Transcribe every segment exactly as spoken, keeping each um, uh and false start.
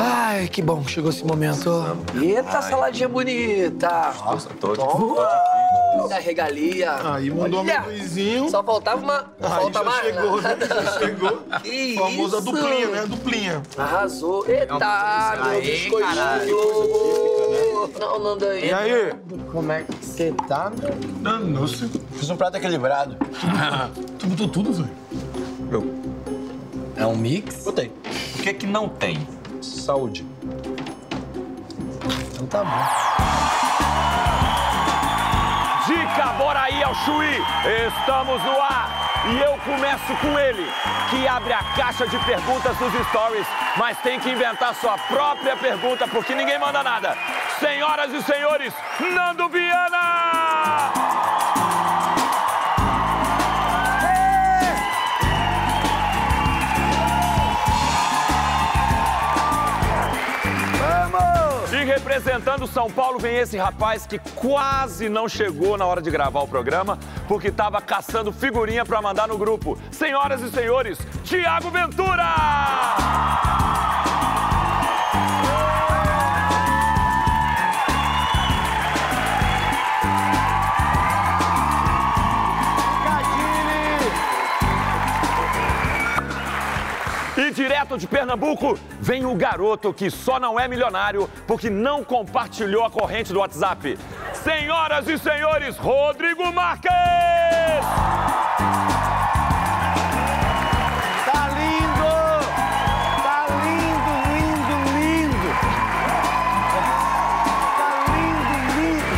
Ai, que bom que chegou esse momento. Eita, ai, saladinha bonita. Nossa, tô de boa. Da regalia. Aí mandou um amendoizinho. Só faltava uma... Aí falta já mais. Chegou, né? Já chegou. Que isso? Famosa duplinha, né? Duplinha. Arrasou. Eita, meu biscoitinho. Não, Nando aí. E aí? Como é que você tá, meu? Não, não sei. Fiz um prato equilibrado. Tu botou tudo, velho? Eu. É um mix? Botei. O que é que não tem? Saúde. Então tá bom. Dica, bora aí ao Chuí! Estamos no ar! E eu começo com ele, que abre a caixa de perguntas dos stories, mas tem que inventar sua própria pergunta, porque ninguém manda nada. Senhoras e senhores, Nando Viana! Representando São Paulo vem esse rapaz que quase não chegou na hora de gravar o programa porque estava caçando figurinha para mandar no grupo. Senhoras e senhores, Thiago Ventura! E direto de Pernambuco, vem o garoto que só não é milionário porque não compartilhou a corrente do WhatsApp. Senhoras e senhores, Rodrigo Marques! Tá lindo! Tá lindo, lindo, lindo! Tá lindo, lindo!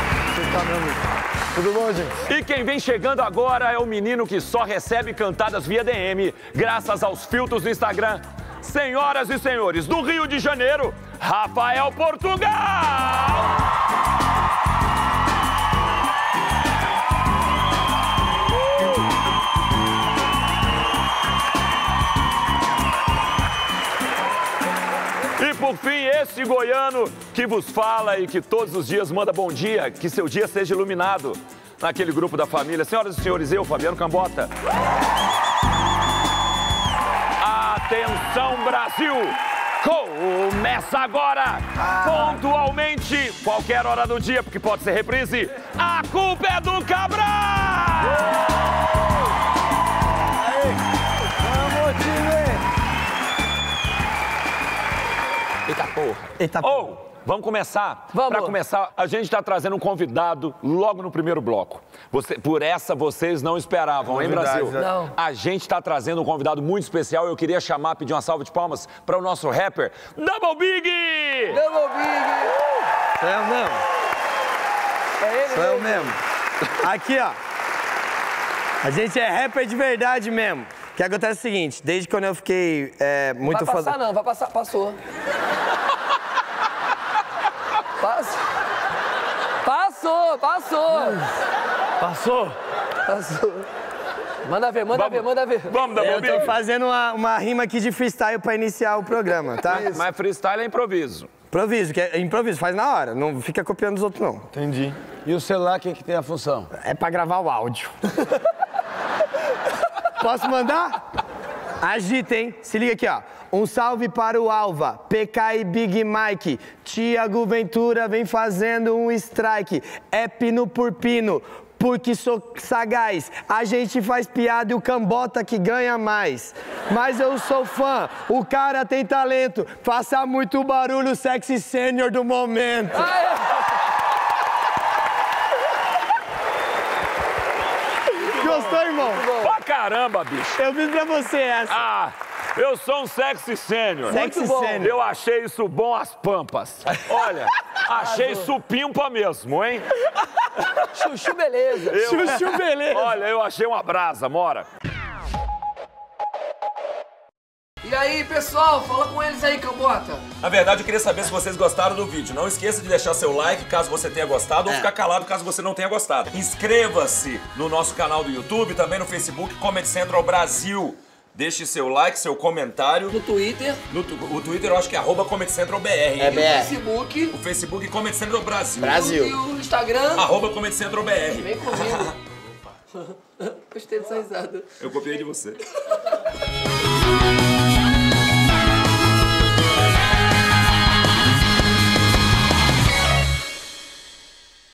Tá lindo. Tudo bom, gente? E quem vem chegando agora é o menino que só recebe cantadas via D M graças aos filtros do Instagram. Senhoras e senhores, do Rio de Janeiro, Rafael Portugal! E por fim, esse goiano que vos fala e que todos os dias manda bom dia, que seu dia seja iluminado naquele grupo da família. Senhoras e senhores, eu, Fabiano Cambota. Atenção, Brasil! Começa agora, pontualmente, qualquer hora do dia, porque pode ser reprise, A Culpa é do Cabral! Vamos, time! Eita porra! Eita porra! Oh, vamos começar? Vamos! Pra começar, a gente tá trazendo um convidado logo no primeiro bloco. Você, por essa vocês não esperavam, hein, Brasil? Não. A gente tá trazendo um convidado muito especial. Eu queria chamar, pedir uma salva de palmas para o nosso rapper, Double Biggie! Double Biggie! Isso é o mesmo. É ele mesmo. É o mesmo. Aqui, ó. A gente é rapper de verdade mesmo. O que acontece é o seguinte, desde quando eu fiquei é, muito... Vai passar faz... não, vai passar, passou. Passa. Passou, passou. Passou? Passou. Manda ver, manda vamos, ver, manda ver. Vamos, Double Biggie. Eu tô fazendo uma, uma rima aqui de freestyle pra iniciar o programa, tá? Mas, mas freestyle é improviso. Improviso, que é improviso, faz na hora. Não fica copiando os outros, não. Entendi. E o celular, quem é que tem a função? É pra gravar o áudio. Posso mandar? Agita, hein? Se liga aqui, ó. Um salve para o Alva, P K e Big Mike. Thiago Ventura vem fazendo um strike. É pino por pino, porque sou sagaz. A gente faz piada e o Cambota que ganha mais. Mas eu sou fã, o cara tem talento. Faça muito barulho, sexy sênior do momento. Gostou, irmão? Pra caramba, bicho. Eu fiz pra você essa. Ah. Eu sou um sexy sênior. Sexy sênior. Eu achei isso bom às pampas. Olha, achei supimpa mesmo, hein? Chuchu beleza. Eu... Chuchu beleza. Olha, eu achei uma brasa, mora. E aí, pessoal, fala com eles aí, Cambota. Na verdade, eu queria saber se vocês gostaram do vídeo. Não esqueça de deixar seu like, caso você tenha gostado, ou ficar calado, caso você não tenha gostado. Inscreva-se no nosso canal do YouTube, também no Facebook, Comedy Central Brasil. Deixe seu like, seu comentário. No Twitter. No tu, o Twitter eu acho que é arroba Comedy Central B R. É B R. O Facebook. O Facebook Comedy Central Brasil. Brasil. E o Instagram. Arroba Comedy Central B R. Vem comigo. Gostei dessa risada. Eu copiei de você.